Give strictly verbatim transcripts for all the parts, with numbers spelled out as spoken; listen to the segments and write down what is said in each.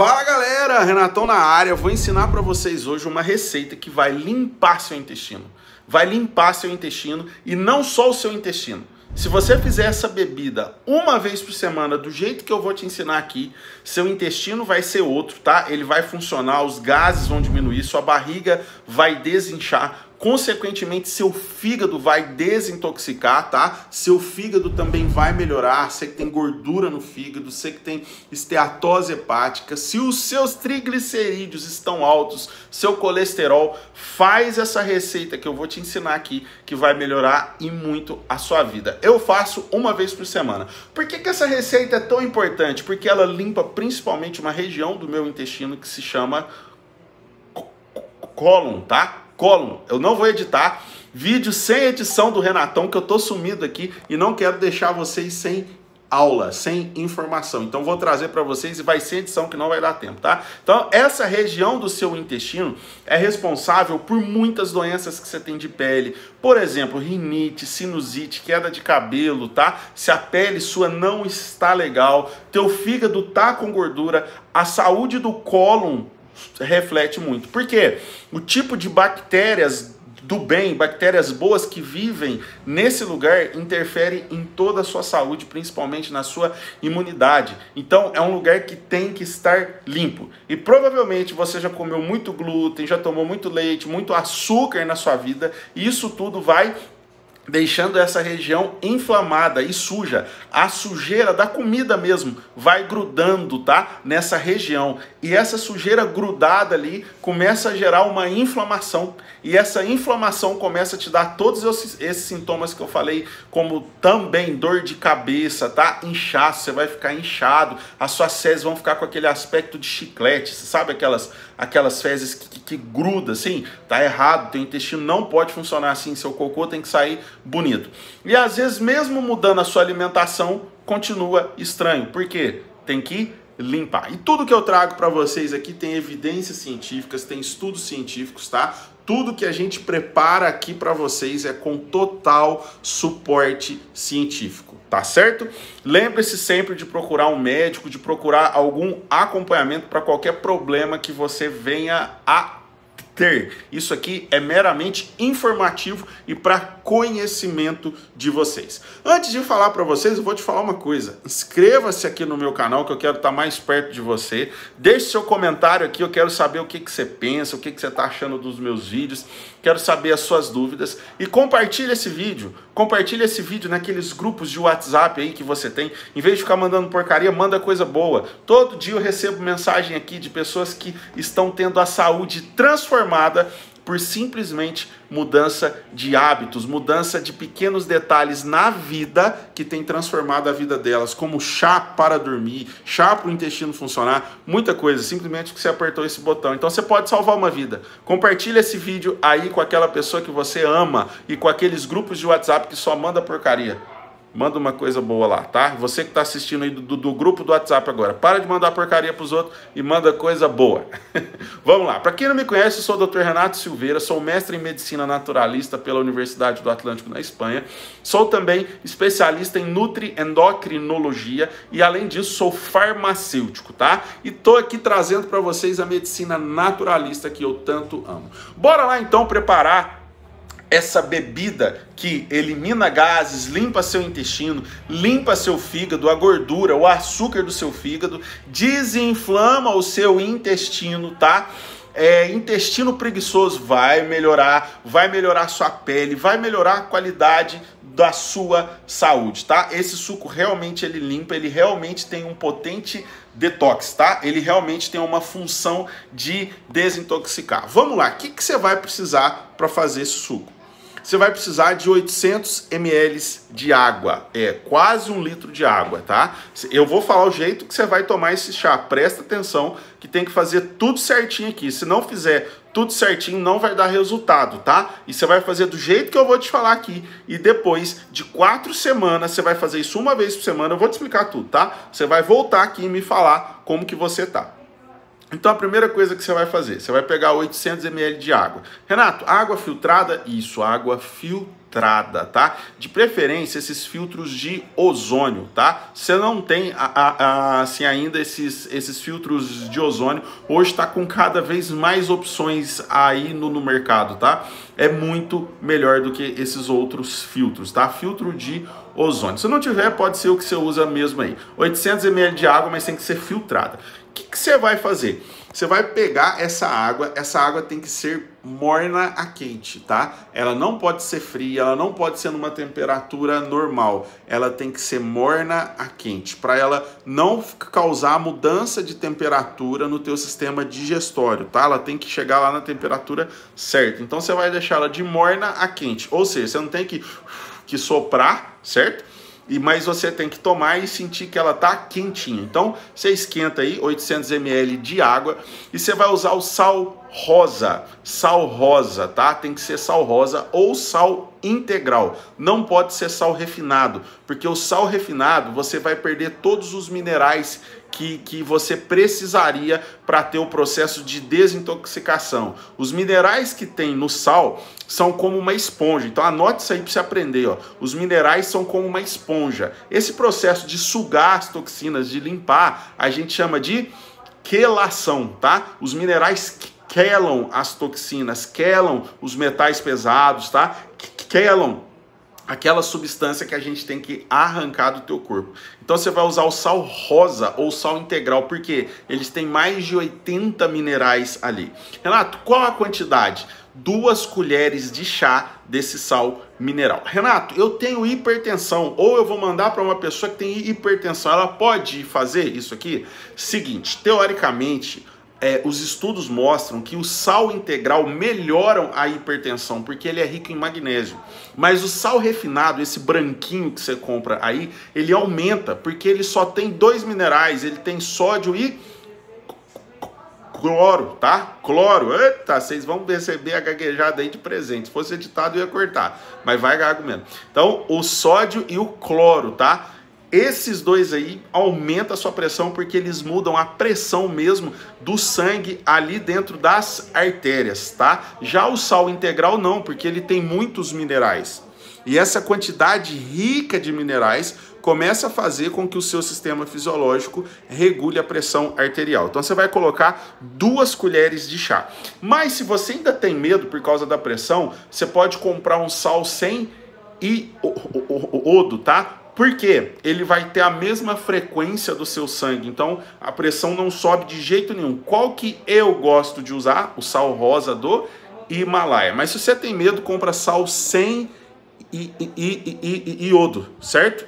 Fala galera, Renatão na área. Vou ensinar para vocês hoje uma receita que vai limpar seu intestino. Vai limpar seu intestino e não só o seu intestino. Se você fizer essa bebida uma vez por semana, do jeito que eu vou te ensinar aqui, seu intestino vai ser outro, tá? Ele vai funcionar, os gases vão diminuir, sua barriga vai desinchar, consequentemente seu fígado vai desintoxicar, tá? Seu fígado também vai melhorar, você que tem gordura no fígado, você que tem esteatose hepática, se os seus triglicerídeos estão altos, seu colesterol, faz essa receita que eu vou te ensinar aqui, que vai melhorar e muito a sua vida. Eu faço uma vez por semana. Por que que essa receita é tão importante? Porque ela limpa principalmente uma região do meu intestino que se chama cólon, tá? Cólon. Eu não vou editar. Vídeo sem edição do Renatão, que eu tô sumido aqui e não quero deixar vocês sem aula, sem informação. Então vou trazer para vocês e vai ser edição que não vai dar tempo, tá? Então essa região do seu intestino é responsável por muitas doenças que você tem de pele. Por exemplo, rinite, sinusite, queda de cabelo, tá? Se a pele sua não está legal, teu fígado tá com gordura, a saúde do cólon reflete muito. Por quê? O tipo de bactérias do bem, bactérias boas que vivem nesse lugar interfere em toda a sua saúde, principalmente na sua imunidade. Então é um lugar que tem que estar limpo. E provavelmente você já comeu muito glúten, já tomou muito leite, muito açúcar na sua vida, e isso tudo vai deixando essa região inflamada e suja. A sujeira da comida mesmo vai grudando, tá? Nessa região. E essa sujeira grudada ali começa a gerar uma inflamação. E essa inflamação começa a te dar todos esses, esses sintomas que eu falei, como também dor de cabeça, tá? Inchaço, você vai ficar inchado. As suas fezes vão ficar com aquele aspecto de chiclete, sabe? Aquelas, aquelas fezes que, que, que grudam, assim. Tá errado, teu intestino não pode funcionar assim. Seu cocô tem que sair bonito. E às vezes, mesmo mudando a sua alimentação, continua estranho. Por quê? Tem que limpar. E tudo que eu trago para vocês aqui tem evidências científicas, tem estudos científicos, tá? Tudo que a gente prepara aqui para vocês é com total suporte científico, tá certo? Lembre-se sempre de procurar um médico, de procurar algum acompanhamento para qualquer problema que você venha a ter. Isso aqui é meramente informativo e para conhecimento de vocês. Antes de falar para vocês, eu vou te falar uma coisa. Inscreva-se aqui no meu canal, que eu quero estar mais perto de você. Deixe seu comentário aqui, eu quero saber o que que você pensa, o que que você está achando dos meus vídeos. Quero saber as suas dúvidas. E compartilhe esse vídeo. Compartilhe esse vídeo naqueles grupos de WhatsApp aí que você tem. Em vez de ficar mandando porcaria, manda coisa boa. Todo dia eu recebo mensagem aqui de pessoas que estão tendo a saúde transformada por simplesmente mudança de hábitos, mudança de pequenos detalhes na vida que tem transformado a vida delas, como chá para dormir, chá para o intestino funcionar, muita coisa, simplesmente que você apertou esse botão. Então você pode salvar uma vida. Compartilha esse vídeo aí com aquela pessoa que você ama e com aqueles grupos de WhatsApp que só manda porcaria. Manda uma coisa boa lá, tá? Você que tá assistindo aí do, do, do grupo do WhatsApp agora, para de mandar porcaria pros outros e manda coisa boa. Vamos lá. Para quem não me conhece, eu sou o doutor Renato Silveira, sou mestre em Medicina Naturalista pela Universidade do Atlântico na Espanha, sou também especialista em nutriendocrinologia e, além disso, sou farmacêutico, tá? E tô aqui trazendo para vocês a medicina naturalista que eu tanto amo. Bora lá, então, preparar essa bebida que elimina gases, limpa seu intestino, limpa seu fígado, a gordura, o açúcar do seu fígado, desinflama o seu intestino, tá? É, intestino preguiçoso vai melhorar, vai melhorar sua pele, vai melhorar a qualidade da sua saúde, tá? Esse suco realmente ele limpa, ele realmente tem um potente detox, tá? Ele realmente tem uma função de desintoxicar. Vamos lá, o que que você vai precisar para fazer esse suco? Você vai precisar de oitocentos mililitros de água, é quase um litro de água, tá? Eu vou falar o jeito que você vai tomar esse chá, presta atenção que tem que fazer tudo certinho aqui, se não fizer tudo certinho não vai dar resultado, tá? E você vai fazer do jeito que eu vou te falar aqui e depois de quatro semanas, você vai fazer isso uma vez por semana, eu vou te explicar tudo, tá? Você vai voltar aqui e me falar como que você tá. Então a primeira coisa que você vai fazer, você vai pegar oitocentos mililitros de água. Renato, água filtrada? Isso, água filtrada, tá? De preferência esses filtros de ozônio, tá? Você não tem a, a, a, assim ainda esses, esses filtros de ozônio. Hoje tá com cada vez mais opções aí no, no mercado, tá? É muito melhor do que esses outros filtros, tá? Filtro de ozônio. Se não tiver, pode ser o que você usa mesmo aí. oitocentos mililitros de água, mas tem que ser filtrada. O que, que você vai fazer? Você vai pegar essa água, essa água tem que ser morna a quente, tá? Ela não pode ser fria, ela não pode ser numa temperatura normal, ela tem que ser morna a quente, para ela não causar mudança de temperatura no teu sistema digestório, tá? Ela tem que chegar lá na temperatura certa, então você vai deixar ela de morna a quente, ou seja, você não tem que, que soprar, certo? E, mas você tem que tomar e sentir que ela tá quentinha. Então, você esquenta aí oitocentos mililitros de água e você vai usar o sal rosa. Sal rosa, tá? Tem que ser sal rosa ou sal integral. Não pode ser sal refinado, porque o sal refinado você vai perder todos os minerais que, que você precisaria para ter o processo de desintoxicação. Os minerais que tem no sal são como uma esponja. Então anote isso aí para você aprender, ó. Os minerais são como uma esponja. Esse processo de sugar as toxinas, de limpar, a gente chama de quelação, tá? Os minerais quelam as toxinas, quelam os metais pesados, tá? Quelam aquela substância que a gente tem que arrancar do teu corpo. Então você vai usar o sal rosa ou sal integral, porque eles têm mais de oitenta minerais ali. Renato, qual a quantidade? Duas colheres de chá desse sal mineral. Renato, eu tenho hipertensão, ou eu vou mandar para uma pessoa que tem hipertensão, ela pode fazer isso aqui? Seguinte, teoricamente... É, os estudos mostram que o sal integral melhoram a hipertensão, porque ele é rico em magnésio. Mas o sal refinado, esse branquinho que você compra aí, ele aumenta, porque ele só tem dois minerais, ele tem sódio e cloro, tá? Cloro, eita, vocês vão receber a gaguejada aí de presente. Se fosse editado, eu ia cortar, mas vai gago mesmo. Então, o sódio e o cloro, tá? Esses dois aí aumentam a sua pressão porque eles mudam a pressão mesmo do sangue ali dentro das artérias, tá? Já o sal integral não, porque ele tem muitos minerais. E essa quantidade rica de minerais começa a fazer com que o seu sistema fisiológico regule a pressão arterial. Então você vai colocar duas colheres de chá. Mas se você ainda tem medo por causa da pressão, você pode comprar um sal sem iodo, tá? Porque ele vai ter a mesma frequência do seu sangue, então a pressão não sobe de jeito nenhum. Qual que eu gosto de usar? O sal rosa do Himalaia. Mas se você tem medo, compra sal sem iodo, certo?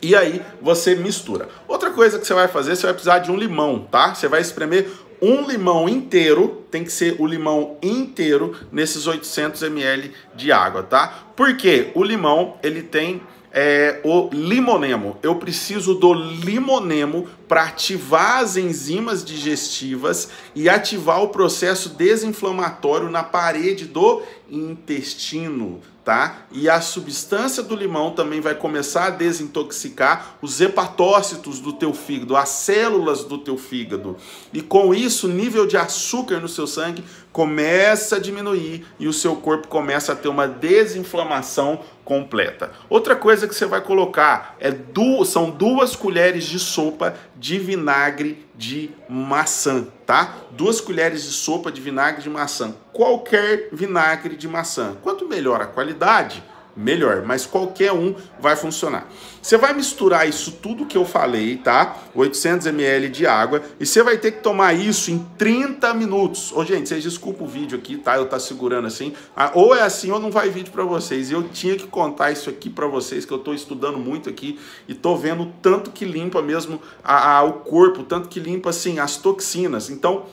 E aí você mistura. Outra coisa que você vai fazer, você vai precisar de um limão, tá? Você vai espremer um limão inteiro, tem que ser o limão inteiro nesses oitocentos mililitros de água, tá? Porque o limão, ele tem... É, o limoneno, eu preciso do limoneno para ativar as enzimas digestivas e ativar o processo desinflamatório na parede do intestino, tá? E a substância do limão também vai começar a desintoxicar os hepatócitos do teu fígado, as células do teu fígado. E com isso, o nível de açúcar no seu sangue começa a diminuir e o seu corpo começa a ter uma desinflamação completa. Outra coisa que você vai colocar é duas, são duas colheres de sopa de vinagre de maçã, tá? Duas colheres de sopa de vinagre de maçã. Qualquer vinagre de maçã. Quanto melhor a qualidade, melhor, mas qualquer um vai funcionar. Você vai misturar isso tudo que eu falei, tá? oitocentos mililitros de água e você vai ter que tomar isso em trinta minutos. Ô, gente, vocês desculpem o vídeo aqui, tá? Eu tá segurando assim. Ou é assim ou não vai vídeo pra vocês. Eu tinha que contar isso aqui pra vocês, que eu tô estudando muito aqui e tô vendo tanto que limpa mesmo a, a, o corpo, tanto que limpa, assim, as toxinas. Então...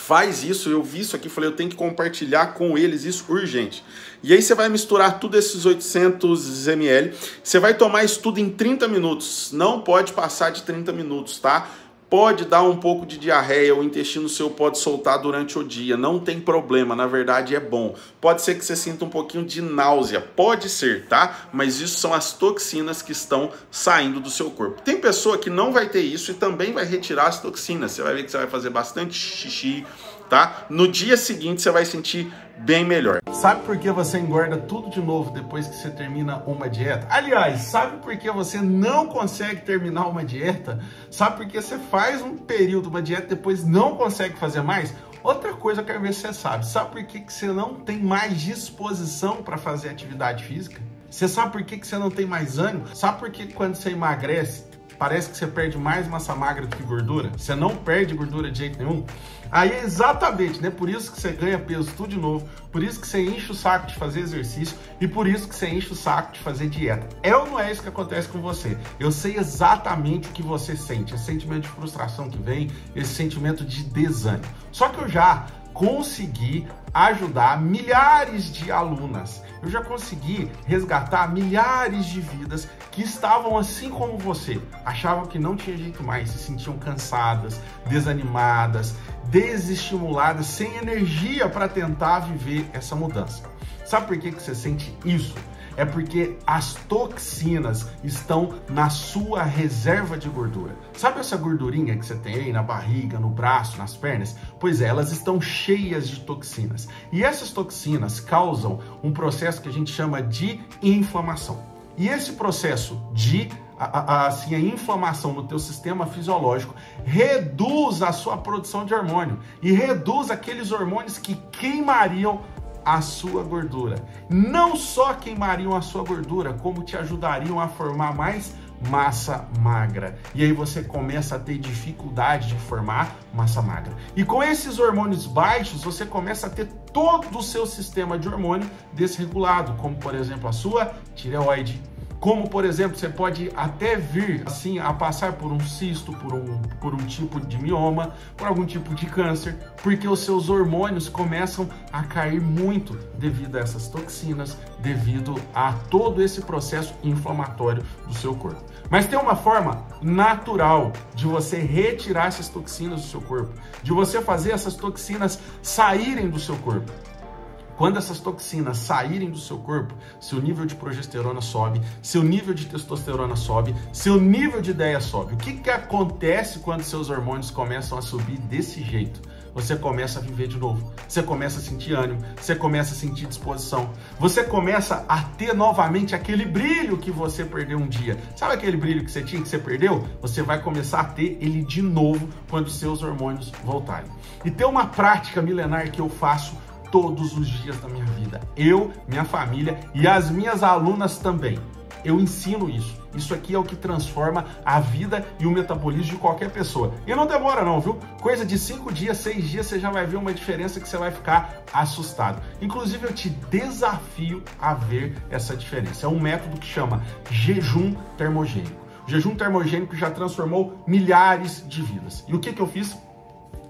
faz isso, eu vi isso aqui, falei, eu tenho que compartilhar com eles isso urgente. E aí você vai misturar tudo esses oitocentos mililitros, você vai tomar isso tudo em trinta minutos, não pode passar de trinta minutos, tá? pode dar um pouco de diarreia, o intestino seu pode soltar durante o dia, não tem problema, na verdade é bom. Pode ser que você sinta um pouquinho de náusea, pode ser, tá? Mas isso são as toxinas que estão saindo do seu corpo. Tem pessoa que não vai ter isso e também vai retirar as toxinas, você vai ver que você vai fazer bastante xixi, tá? No dia seguinte você vai sentir bem melhor. Sabe por que você engorda tudo de novo depois que você termina uma dieta? Aliás, sabe por que você não consegue terminar uma dieta? Sabe por que você faz um período, uma dieta, depois não consegue fazer mais? Outra coisa que eu quero ver se você sabe. Sabe por que você não tem mais disposição para fazer atividade física? Você sabe por que você não tem mais ânimo? Sabe por que quando você emagrece, parece que você perde mais massa magra do que gordura? Você não perde gordura de jeito nenhum? Aí é exatamente, né? Por isso que você ganha peso tudo de novo, por isso que você enche o saco de fazer exercício e por isso que você enche o saco de fazer dieta. É ou não é isso que acontece com você? Eu sei exatamente o que você sente, esse sentimento de frustração que vem, esse sentimento de desânimo. Só que eu já consegui ajudar milhares de alunas, eu já consegui resgatar milhares de vidas que estavam assim como você, achavam que não tinha jeito mais, se sentiam cansadas, desanimadas, desestimuladas, sem energia para tentar viver essa mudança. Sabe por que que você sente isso? É porque as toxinas estão na sua reserva de gordura. Sabe essa gordurinha que você tem aí na barriga, no braço, nas pernas? Pois é, elas estão cheias de toxinas. E essas toxinas causam um processo que a gente chama de inflamação. E esse processo de A, a, assim, a inflamação no teu sistema fisiológico reduz a sua produção de hormônio e reduz aqueles hormônios que queimariam a sua gordura. Não só queimariam a sua gordura, como te ajudariam a formar mais massa magra. E aí você começa a ter dificuldade de formar massa magra. E com esses hormônios baixos, você começa a ter todo o seu sistema de hormônio desregulado, como por exemplo a sua tireoide. Como, por exemplo, você pode até vir assim a passar por um cisto, por um, por um tipo de mioma, por algum tipo de câncer, porque os seus hormônios começam a cair muito devido a essas toxinas, devido a todo esse processo inflamatório do seu corpo. Mas tem uma forma natural de você retirar essas toxinas do seu corpo, de você fazer essas toxinas saírem do seu corpo. Quando essas toxinas saírem do seu corpo, seu nível de progesterona sobe, seu nível de testosterona sobe, seu nível de ideia sobe. O que que acontece quando seus hormônios começam a subir desse jeito? Você começa a viver de novo, você começa a sentir ânimo, você começa a sentir disposição, você começa a ter novamente aquele brilho que você perdeu um dia. Sabe aquele brilho que você tinha, que você perdeu? Você vai começar a ter ele de novo quando seus hormônios voltarem. E tem uma prática milenar que eu faço todos os dias da minha vida, eu, minha família e as minhas alunas também. Eu ensino isso. Isso aqui é o que transforma a vida e o metabolismo de qualquer pessoa. E não demora não, viu? Coisa de cinco dias, seis dias, você já vai ver uma diferença que você vai ficar assustado. Inclusive, eu te desafio a ver essa diferença. É um método que chama jejum termogênico. O jejum termogênico já transformou milhares de vidas. E o que que eu fiz?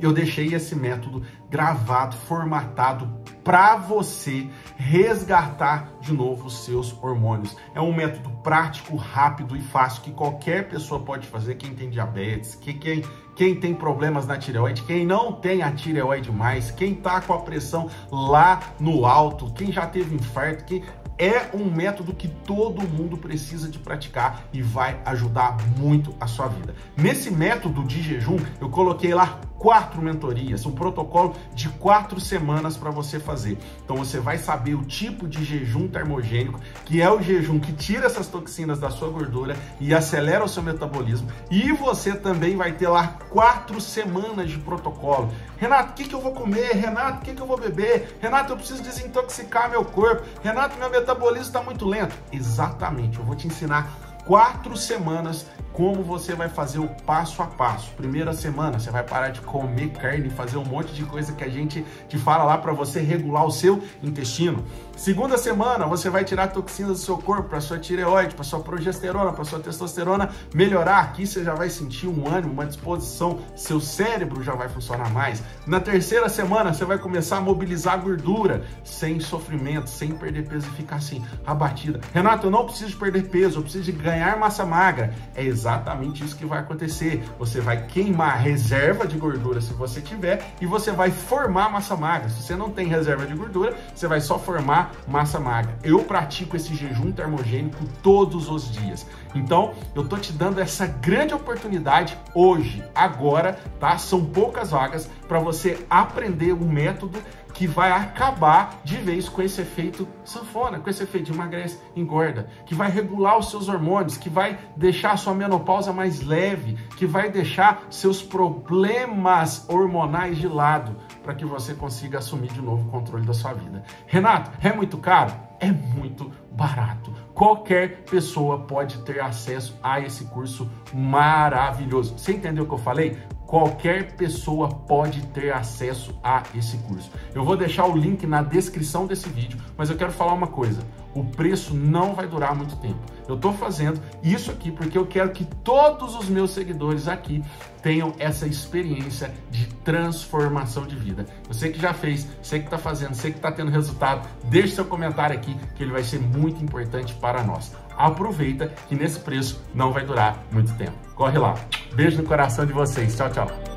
Eu deixei esse método gravado, formatado para você resgatar de novo os seus hormônios. É um método prático, rápido e fácil que qualquer pessoa pode fazer, quem tem diabetes, que quem, quem tem problemas na tireoide, quem não tem a tireoide mais, quem tá com a pressão lá no alto, quem já teve infarto, quem... É um método que todo mundo precisa de praticar e vai ajudar muito a sua vida. Nesse método de jejum, eu coloquei lá quatro mentorias, um protocolo de quatro semanas para você fazer. Então você vai saber o tipo de jejum termogênico, que é o jejum que tira essas toxinas da sua gordura e acelera o seu metabolismo. E você também vai ter lá quatro semanas de protocolo. Renato, o que que eu vou comer? Renato, o que que eu vou beber? Renato, eu preciso desintoxicar meu corpo. Renato, meu metabolismo está muito lento. Exatamente, eu vou te ensinar quatro semanas como você vai fazer o passo a passo. Primeira semana, você vai parar de comer carne, fazer um monte de coisa que a gente te fala lá para você regular o seu intestino. Segunda semana, você vai tirar toxinas do seu corpo, para sua tireoide, para sua progesterona, para sua testosterona melhorar. Aqui você já vai sentir um ânimo, uma disposição, seu cérebro já vai funcionar mais. Na terceira semana, você vai começar a mobilizar a gordura, sem sofrimento, sem perder peso e ficar assim, abatida. Renato, eu não preciso perder peso, eu preciso de ganhar massa magra. É exatamente exatamente isso que vai acontecer. Você vai queimar reserva de gordura se você tiver e você vai formar massa magra. Se você não tem reserva de gordura, você vai só formar massa magra. Eu pratico esse jejum termogênico todos os dias. Então, eu tô te dando essa grande oportunidade hoje, agora, tá? São poucas vagas para você aprender um método que vai acabar de vez com esse efeito sanfona, com esse efeito de emagrece, engorda, que vai regular os seus hormônios, que vai deixar a sua menopausa mais leve, que vai deixar seus problemas hormonais de lado, para que você consiga assumir de novo o controle da sua vida. Renato, é muito caro? É muito barato. Qualquer pessoa pode ter acesso a esse curso maravilhoso. Você entendeu o que eu falei? Qualquer pessoa pode ter acesso a esse curso. Eu vou deixar o link na descrição desse vídeo, mas eu quero falar uma coisa. O preço não vai durar muito tempo. Eu tô fazendo isso aqui porque eu quero que todos os meus seguidores aqui tenham essa experiência de transformação de vida. Você que já fez, você que tá fazendo, você que tá tendo resultado, deixe seu comentário aqui que ele vai ser muito importante para nós. Aproveita que nesse preço não vai durar muito tempo. Corre lá. Beijo no coração de vocês. Tchau, tchau.